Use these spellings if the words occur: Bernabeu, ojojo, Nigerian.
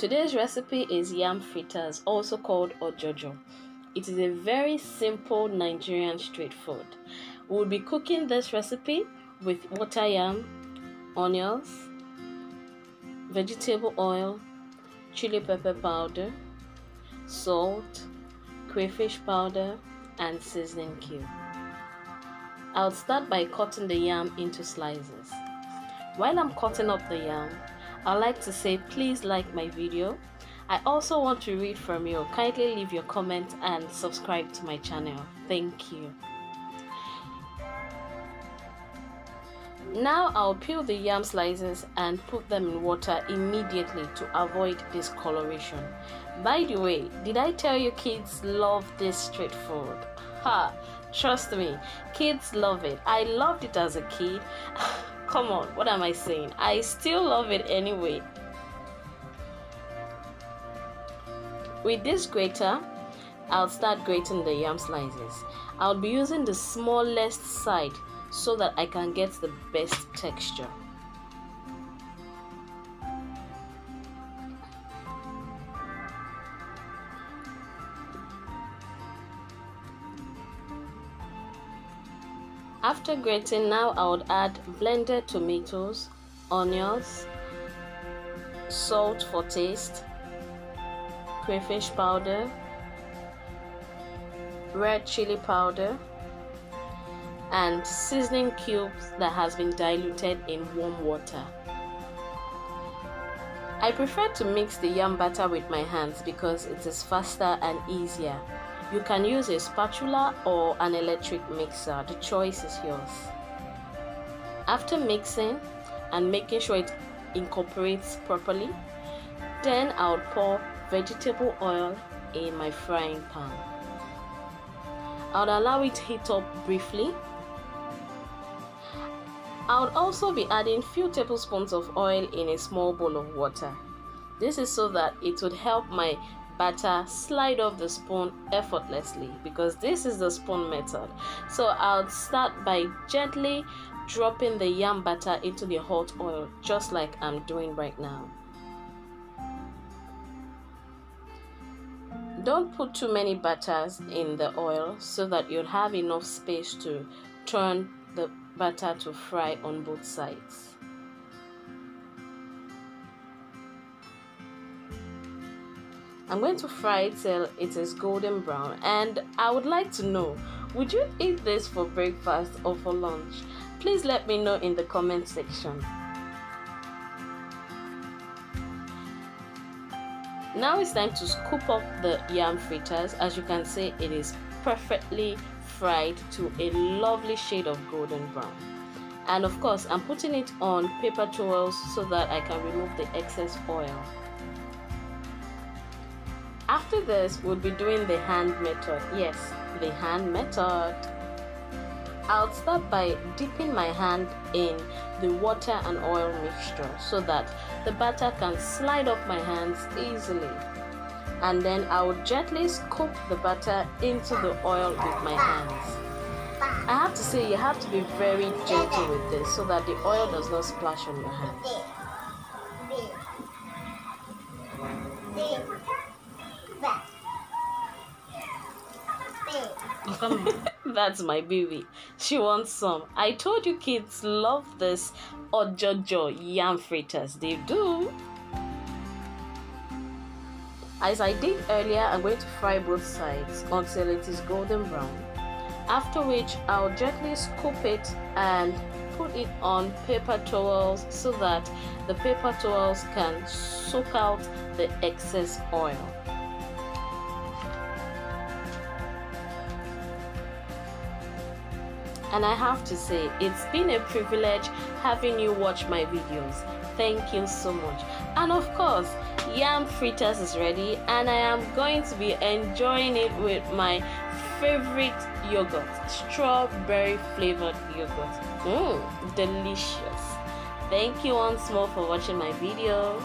Today's recipe is yam fritters, also called ojojo. It is a very simple Nigerian street food. We'll be cooking this recipe with water yam, onions, vegetable oil, chili pepper powder, salt, crayfish powder, and seasoning cube. I'll start by cutting the yam into slices. While I'm cutting up the yam, I'd like to say please like my video. I also want to read from you. Kindly leave your comment and subscribe to my channel. Thank you. Now I'll peel the yam slices and put them in water immediately to avoid discoloration. By the way, did I tell you kids love this street food? Ha! Trust me, kids love it. I loved it as a kid. Come on, what am I saying? I still love it anyway. With this grater, I'll start grating the yam slices. I'll be using the smallest side so that I can get the best texture. After grating, now I would add blended tomatoes, onions, salt for taste, crayfish powder, red chili powder, and seasoning cubes that has been diluted in warm water. I prefer to mix the yam batter with my hands because it is faster and easier. You can use a spatula or an electric mixer, the choice is yours. After mixing and making sure it incorporates properly, then I'll pour vegetable oil in my frying pan. I'll allow it to heat up briefly. I'll also be adding few tablespoons of oil in a small bowl of water. This is so that it would help my batter slide off the spoon effortlessly, because this is the spoon method. So I'll start by gently dropping the yam batter into the hot oil, just like I'm doing right now. Don't put too many batters in the oil so that you'll have enough space to turn the batter to fry on both sides. I'm going to fry it till it is golden brown, and I would like to know, would you eat this for breakfast or for lunch? Please let me know in the comment section. Now it's time to scoop up the yam fritters. As you can see, it is perfectly fried to a lovely shade of golden brown. And of course, I'm putting it on paper towels so that I can remove the excess oil. After this, we'll be doing the hand method. Yes, the hand method. I'll start by dipping my hand in the water and oil mixture so that the batter can slide off my hands easily. And then I will gently scoop the batter into the oil with my hands. I have to say, you have to be very gentle with this so that the oil does not splash on your hands. That's my baby. She wants some. I told you kids love this ojojo yam fritters. They do. As I did earlier, I'm going to fry both sides until it is golden brown. After which, I'll gently scoop it and put it on paper towels so that the paper towels can soak out the excess oil. And I have to say, it's been a privilege having you watch my videos. Thank you so much. And of course, yam fritters is ready, and I am going to be enjoying it with my favorite yogurt, strawberry flavored yogurt. Delicious. Thank you once more for watching my video.